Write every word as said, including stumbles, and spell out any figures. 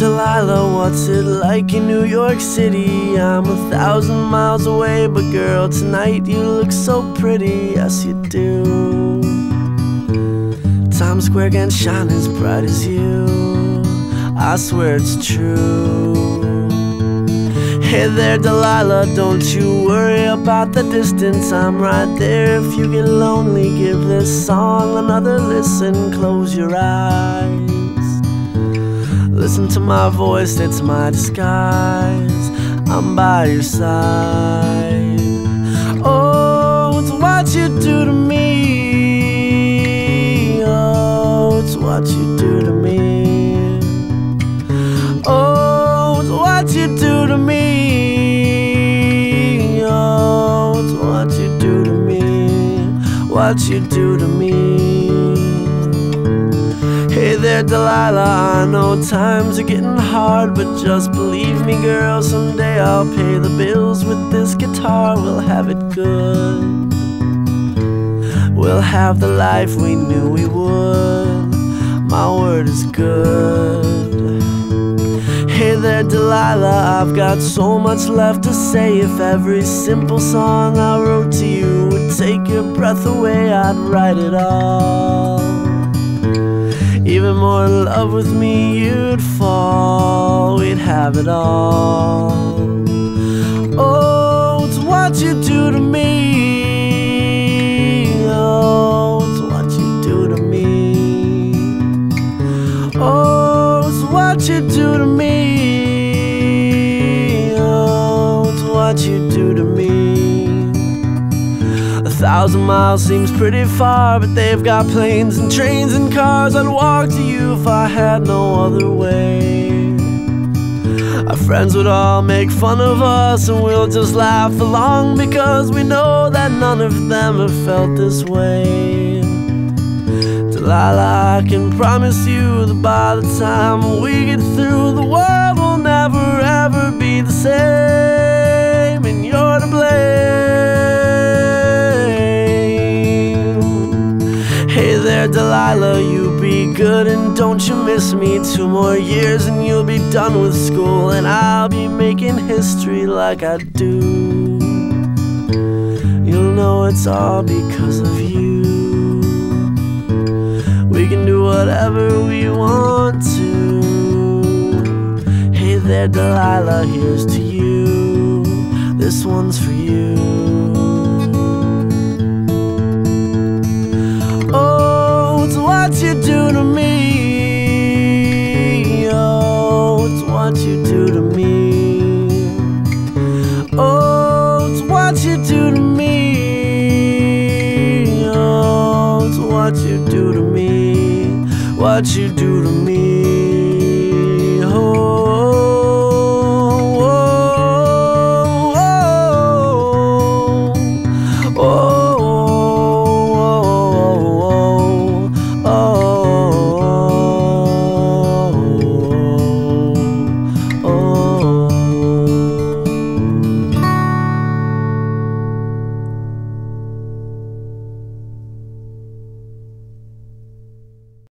Delilah, what's it like in New York City? I'm a thousand miles away, but girl, tonight you look so pretty. Yes, you do. Times Square can shine as bright as you. I swear it's true. Hey there, Delilah, don't you worry about the distance. I'm right there if you get lonely. Give this song another listen. Close your eyes. Listen to my voice, it's my disguise. I'm by your side. Oh, it's what you do to me. Oh, it's what you do to me. Oh, it's what you do to me. Oh, it's what you do to me. What you do to me. Hey there, Delilah, I know times are getting hard, but just believe me, girl, someday I'll pay the bills with this guitar. We'll have it good. We'll have the life we knew we would. My word is good. Hey there, Delilah, I've got so much left to say. If every simple song I wrote to you would take your breath away, I'd write it all. Even more in love with me, you'd fall. We'd have it all. Oh, it's what you do to me. Oh, it's what you do to me. Oh, it's what you do to me. Oh, it's what you do to me. A thousand miles seems pretty far, but they've got planes and trains and cars. I'd walk to you if I had no other way. Our friends would all make fun of us, and we'll just laugh along, because we know that none of them have felt this way. Delilah, I can promise you that by the time we get through, the world will never ever be the same, and you're to blame. Hey there, Delilah, you be good and don't you miss me. Two more years and you'll be done with school, and I'll be making history like I do. You'll know it's all because of you. We can do whatever we want to. Hey there, Delilah, here's to you. This one's for you. What you do to me. Oh, it's what you do to me. Oh, it's what you do to me. Oh, it's what you do to me. What you do to me.